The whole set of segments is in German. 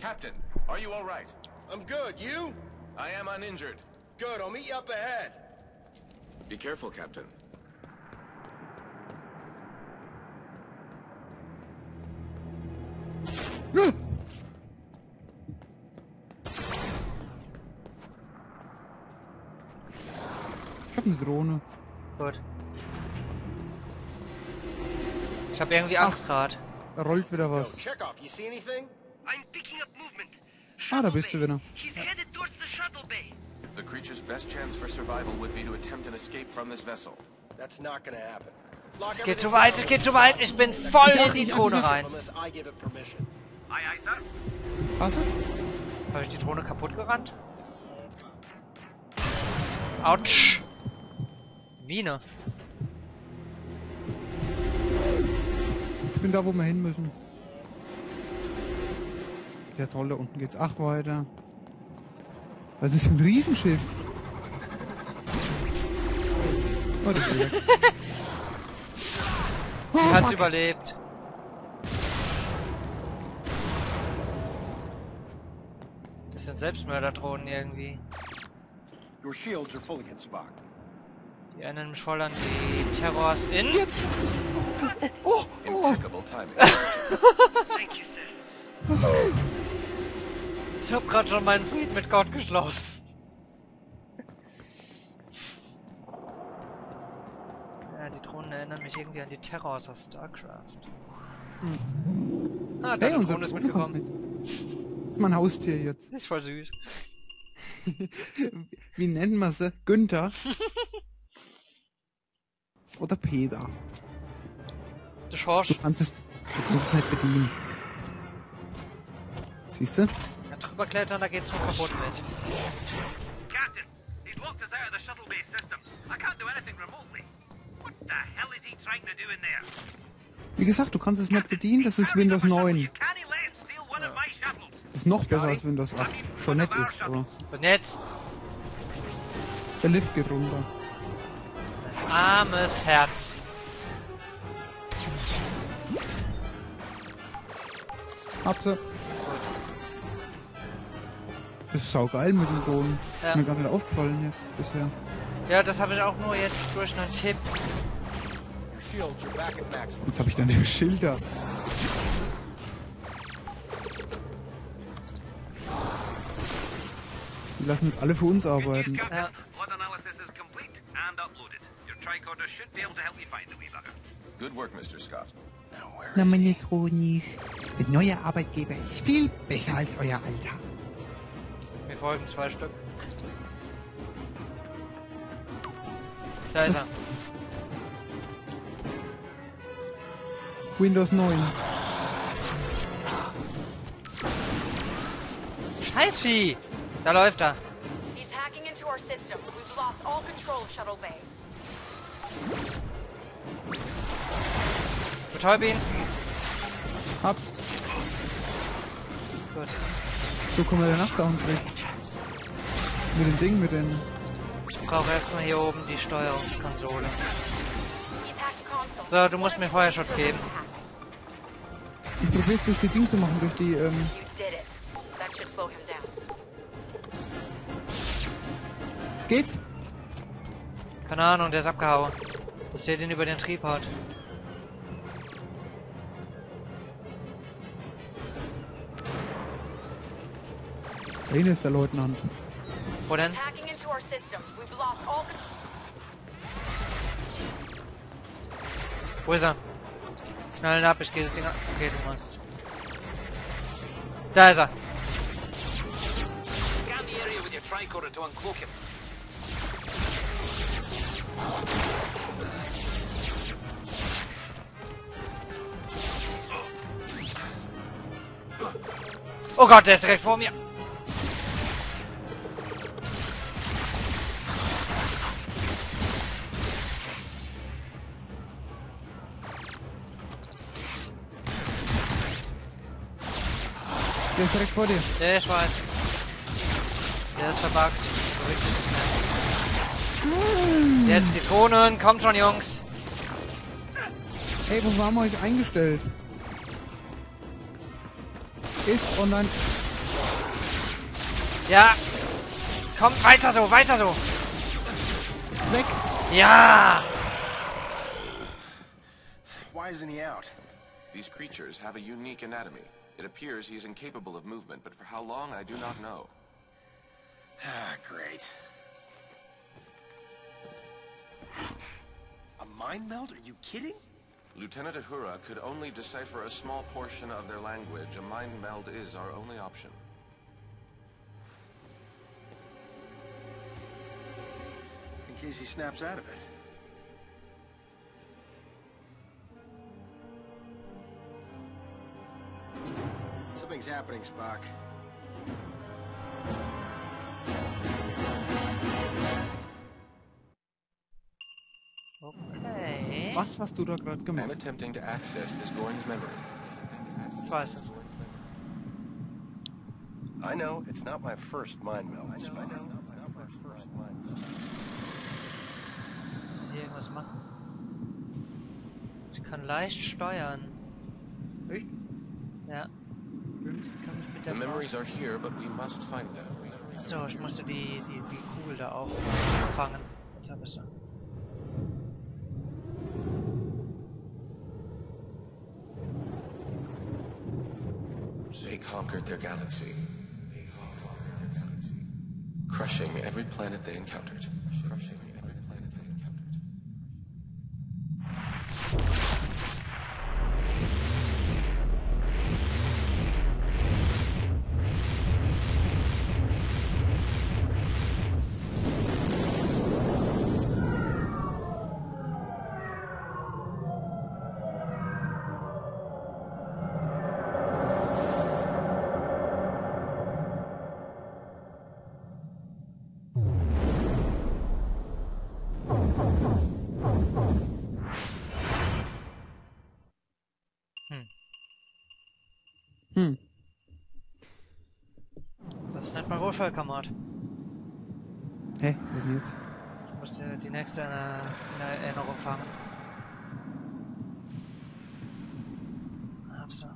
Captain, are you all right? I'm good. You? I am uninjured. Good. I'll meet you up ahead. Be careful, Captain. Ich hab eine Drohne. Gut. Ich hab irgendwie Angst gerade. Da rollt wieder was. Chekhov, you see anything? I'm picking up movement. Ah, da bist du wieder. He's headed towards the Shuttle Bay. The creature's best chance for survival would be to attempt an escape from this vessel. That's not gonna happen. Es geht zu weit, es geht zu weit, ich bin voll in die Drohne rein. Was ist? Habe ich die Drohne kaputt gerannt? Autsch! Mine. Ich bin da, wo wir hin müssen. Ja toll, da unten geht's ach weiter. Was ist ein Riesenschiff? Oh, das ist oh, sie hat's überlebt. Das sind Selbstmörderdrohnen irgendwie. Your shields are full against Spock. Die erinnern mich voll an die Terrors in. Jetzt kommt es. Oh, oh, oh. Impeccable timing. Thank you, sir. Ich hab grad schon meinen Frieden mit Gott geschlossen. Ja, die Drohnen erinnern mich irgendwie an die Terrors aus StarCraft. Hm. Ah, der hey, Drohne ist mitgekommen. Das ist mein Haustier jetzt. Ist voll süß. Wie nennen wir sie? Günther? Oder Peter? Du Schorsch. Du kannst es nicht bedienen. Siehst du? Ja, drüber klettern, da geht's nur kaputt mit. Captain, he's locked us out of the shuttle bay systems. I can't do anything remotely. What the hell is he trying to do in there? Wie gesagt, du kannst es nicht bedienen, das ist Windows 9. Das ist noch besser als Windows 8. Schon nett ist, aber... Nett! Der Lift geht runter. Ein armes Herz. Hab sie. Das ist saugeil mit dem Drohnen. Ja. Ist mir gar nicht aufgefallen jetzt, bisher. Ja, das habe ich auch nur jetzt durch einen Tipp. Jetzt habe ich dann den Schilder. Die lassen jetzt alle für uns arbeiten. Ja. Na meine Drohnis, der neue Arbeitgeber ist viel besser als euer alter. Wir folgen 2 Stück. Da ist er. Windows 9. Scheißvieh! Da läuft er. He's hacking into our system. We've lost all control of Shuttle Bay. Betäub ihn. Hab's. Gut. So kommen wir danach da unten weg. Mit dem Ding, mit den... Ich brauche erstmal hier oben die Steuerungskonsole. So, du musst mir Feuerschutz geben. Du probierst durch die Ding zu machen, durch die, Geht's? Keine Ahnung, der ist abgehauen. Ich sehe den über den Triebhut. Wen ist der Leutnant? Wo denn? Wo ist er? Knallen ab, ich gehe das Ding an. Okay, du musst. Da ist er. Oh Gott, der ist direkt vor mir. Der ist direkt vor dir. Ja, ich weiß. Der ist verbuggt. Jetzt die Drohnen. Kommt schon, Jungs. Hey, wo haben wir euch eingestellt? Ist online. Ja. Komm, weiter so, weiter so. Weg. Ja. Why isn't he out? These creatures have a unique anatomy. It appears he is incapable of movement, but for how long I do not know. Ah, great. A mind meld? Are you kidding? Lieutenant Uhura could only decipher a small portion of their language. A mind meld is our only option. In case he snaps out of it. Something's happening, Spock. Okay. Was hast du da gerade gemacht? I'm attempting to access this Gorn's memory. Ich weiß es. I know it's not my first mind meld. Muss ich hier irgendwas machen? Ich kann leicht steuern. Ich? Ja. Ich kann mich mit der Memories are here, but we must find them. Achso, ich musste die Kugel da auffangen. Jetzt hab ich's da. They conquered their galaxy. Crushing every planet they encountered. Völkermord. Hä? Hey, was denn jetzt? Ich musste die nächste in Erinnerung fangen. Hab's da.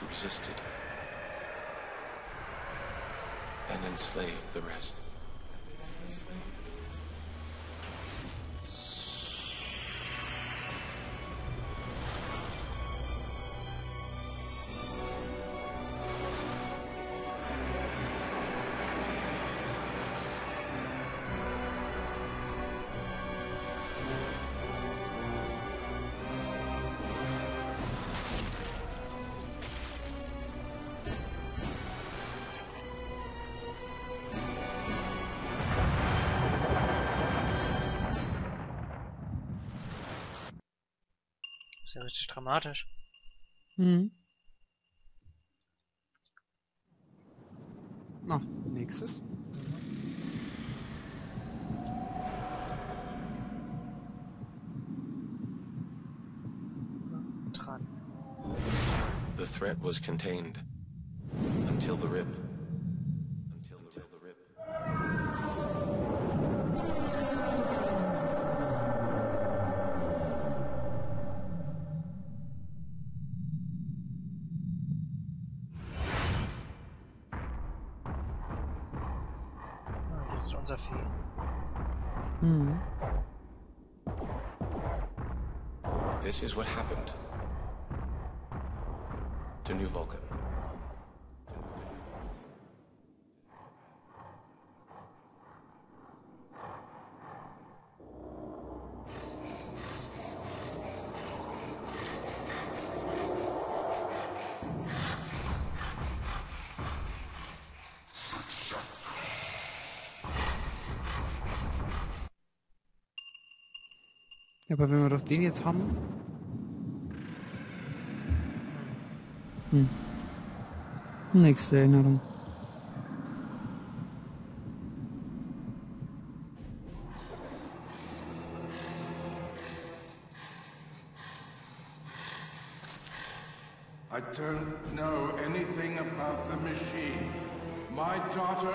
Who resisted and enslaved the rest. Ja, richtig dramatisch. Mhm. Na, nächstes. Dran. The threat was contained until the rip. This is what happened to New Vulcan. Aber wenn wir doch den jetzt haben... Hm. Nächste Erinnerung. I don't know anything about the machine. My daughter...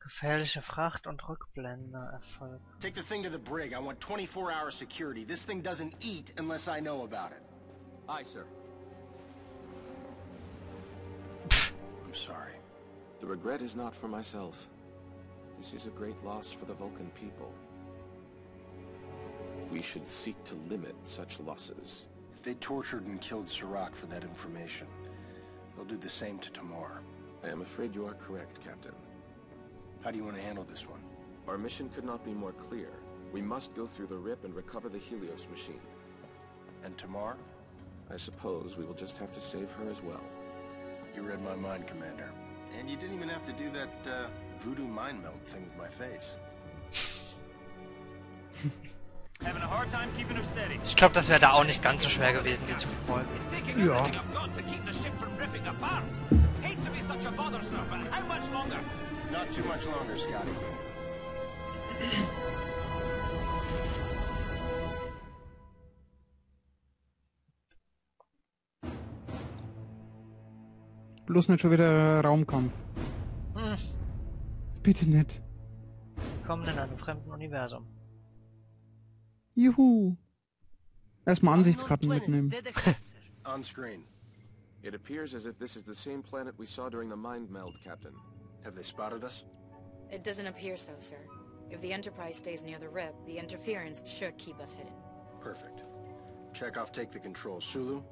Gefährliche Fracht und Rückblende Erfolg. Take the thing to the brig. I want 24-hour security. This thing doesn't eat unless I know about it. Aye, sir. I'm sorry. The regret is not for myself. This is a great loss for the Vulcan people. We should seek to limit such losses. If they tortured and killed Serac for that information, they'll do the same to Tamar. I am afraid you are correct, Captain. How do you want to handle this one? Our mission could not be more clear. We must go through the rip and recover the Helios machine. And Tamar? I suppose we will just have to save her as well. You read my mind, Commander. And you didn't even have to do that voodoo mind meld thing with my face. Having a hard time keeping her steady. Ich glaube, das wäre da auch nicht ganz so schwer gewesen, die zu verfolgen. Ja. Not too much longer, Scotty. Bloß nicht schon wieder Raumkampf. Hm. Bitte nicht. Willkommen in einem fremden Universum. Juhu. Erstmal Ansichtskarten mitnehmen. On screen. It appears as if this is the same planet we saw during the mind meld, Captain. Have they spotted us? It doesn't appear so, sir. If the Enterprise stays near the rip, the interference should keep us hidden. Perfect. Chekhov, take the control. Sulu,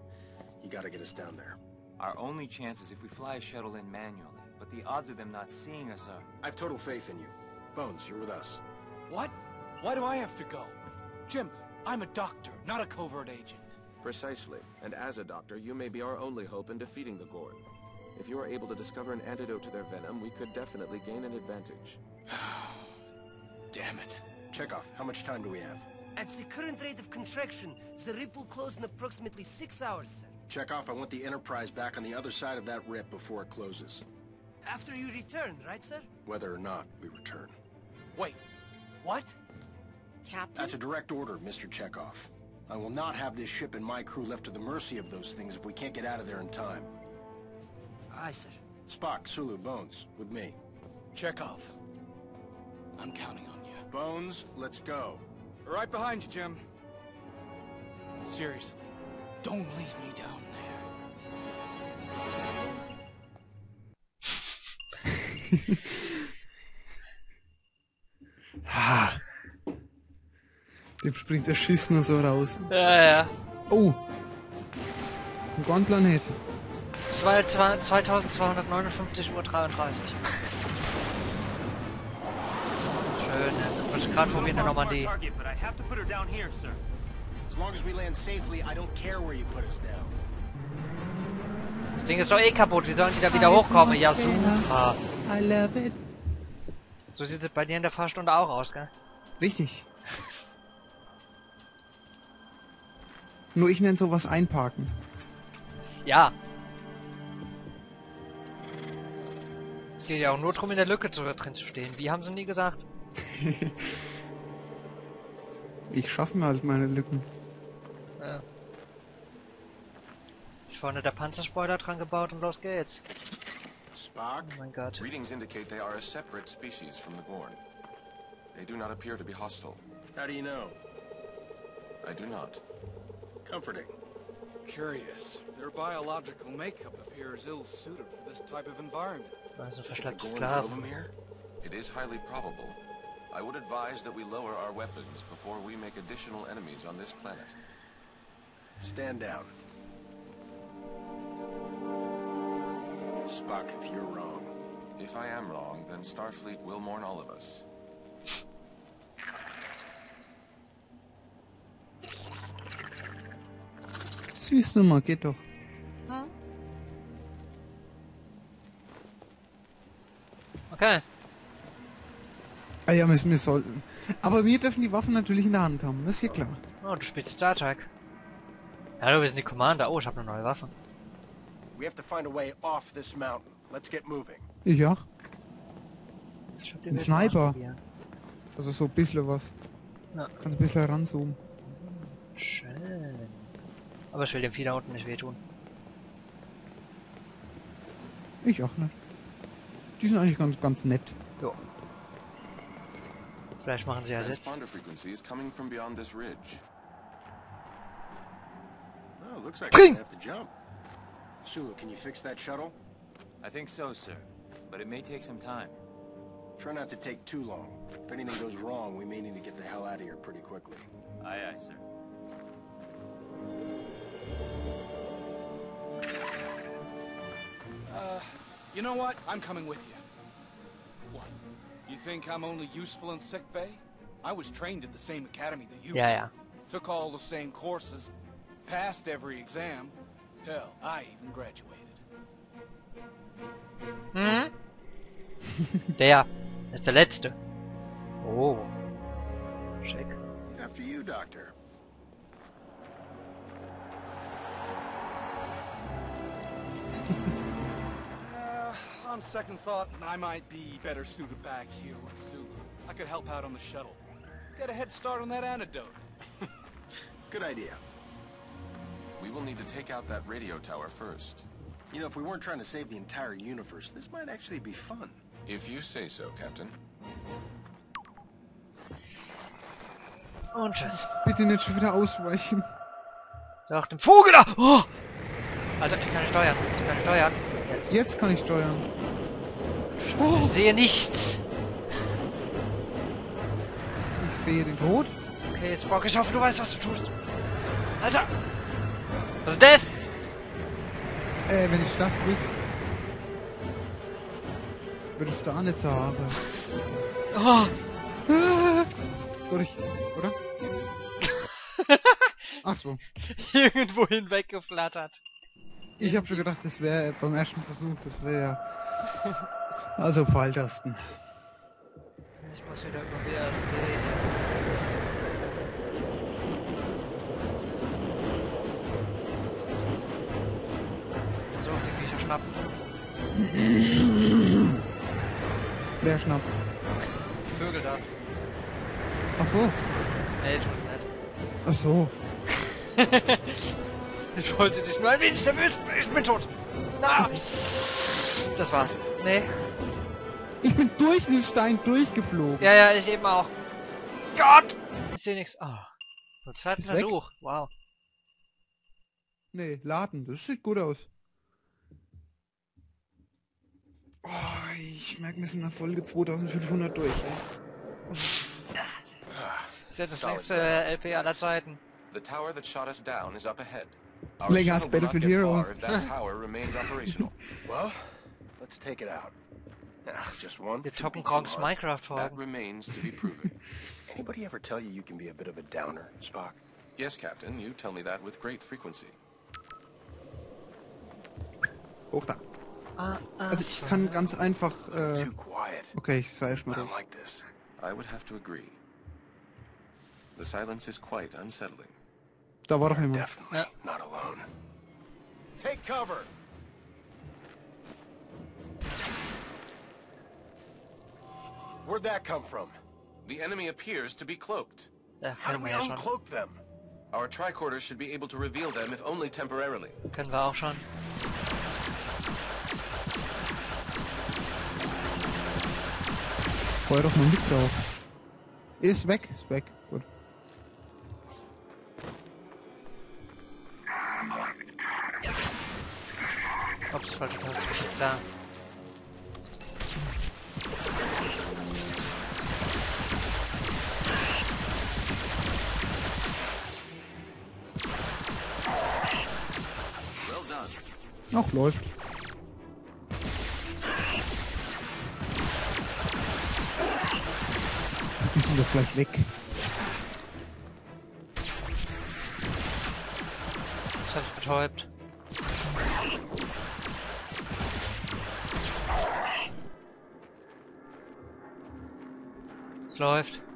you gotta get us down there. Our only chance is if we fly a shuttle in manually, but the odds of them not seeing us are... I've total faith in you. Bones, you're with us. What? Why do I have to go? Jim, I'm a doctor, not a covert agent. Precisely. And as a doctor, you may be our only hope in defeating the Gorn. If you are able to discover an antidote to their venom, we could definitely gain an advantage. Damn it. Chekhov, how much time do we have? At the current rate of contraction, the rip will close in approximately 6 hours, sir. Chekhov, I want the Enterprise back on the other side of that rip before it closes. After you return, right, sir? Whether or not we return. Wait. What? Captain? That's a direct order, Mr. Chekhov. I will not have this ship and my crew left to the mercy of those things if we can't get out of there in time. Aye, sir. Spock, Sulu, Bones, with me. Chekhov. I'm counting on you. Bones, let's go. Right behind you, Jim. Seriously, don't leave me down there. Ha. Dem springt der Schiss nur so raus. Ja, ja. Oh. Ein Gornplanet. 2259:33 Uhr. Schön, ich wollte gerade probieren, dann nochmal die. Das Ding ist doch eh kaputt, wie sollen die da wieder hochkommen? Ja, super. So sieht es bei dir in der Fahrstunde auch aus, gell? Richtig. Nur ich nenne sowas einparken. Ja. Es geht ja auch nur darum, in der Lücke drin zu stehen. Wie haben sie nie gesagt? Ich schaffe mir halt meine Lücken. Ja. Ich vorne der Panzerspoiler dran gebaut und los geht's. Spock, oh mein Gott. Readings indicate they are a separate species from the Gorn. They do not appear to be hostile. How do you know? I do not. Comforting. Curious. Their biological makeup appears ill-suited for this type of environment. Also verschleppte Sklaven. It is highly probable. I would advise that we lower our weapons before we make additional enemies on this planet. Stand down. Spock, if you're wrong. If I am wrong, then Starfleet will mourn all of us. Süß Nummer, geht doch. Hm? Okay. Ah ja, wir sollten. Aber wir dürfen die Waffen natürlich in der Hand haben, das ist hier klar. Oh, du spielst Star Trek. Hallo, wir sind die Commander. Oh, ich habe eine neue Waffe. Ich auch. Ein Sniper. Also so ein bisschen was. Ja. Kannst ein bisschen heranzoomen. Schön. Aber ich will dem Vieh da unten nicht wehtun. Ich auch nicht. Die sind eigentlich ganz nett. Jo. Vielleicht machen sie ja jetzt. Spring! Sulu, can you fix that shuttle? I think so, sir. But it may take some time. Try not to take too long. If anything goes wrong, we may need to get the hell out of here pretty quickly. Aye, aye, sir. You know what? I'm coming with you. What? You think I'm only useful in sick bay? I was trained at the same academy that you. Yeah. Took all the same courses, passed every exam. Hell, I even graduated. Hm? Der ist der letzte. Oh. Check. After you, Doctor. On second thought, I might be better suited back here with Sulu. I could help out on the shuttle. Get a head start on that antidote. Good idea. We will need to take out that radio tower first. You know, if we weren't trying to save the entire universe, this might actually be fun. If you say so, Captain. Und tschüss. Bitte nicht schon wieder ausweichen. Doch, dem Vogel da! Oh! Alter, ich kann steuern. Ich kann steuern. Jetzt kann ich steuern. Oh. Ich sehe nichts. Ich sehe den Tod. Okay, Spock, ich hoffe, du weißt, was du tust. Alter! Was ist das? Wenn ich das wüsste, würde ich da auch nicht so haben. Oh. Durch, oder? Ach so. Irgendwo hinweggeflattert. Ich habe schon gedacht, das wäre beim ersten Versuch, das wäre also Pfeiltasten. Ich muss wieder über die erste. Wer schnappt? Die Vögel da. Ach so. Nee, ich muss nicht. Ach so. Ich wollte dich nur ein wenig nervös. Ich bin tot. Na, das war's. Nee. Ich bin durch den Stein durchgeflogen. Ja, ich eben auch. Gott! Ich sehe nichts. Ah. Oh. Ein zweiter Versuch. Weg. Wow. Nee, laden. Das sieht gut aus. Oh, ich merke, wir sind nach Folge 2500 durch. Das ist ja das längste LP aller Zeiten. Länger als Battlefield Heroes. Wir toppen Kongs Minecraft-Folgen. Anybody ever tell you you can be a bit of a downer, Spock? Yes, Captain, you tell me that with great frequency. Hoch da. Also ich kann ganz einfach okay, ich sei schon mal. Da war doch jemand. Ja. Können wir auch schon. Feuer doch mal mit drauf. Ist weg, gut. Ups, falsche Taste, da. Noch läuft. Die sind doch gleich weg. das hat betäubt. Es läuft.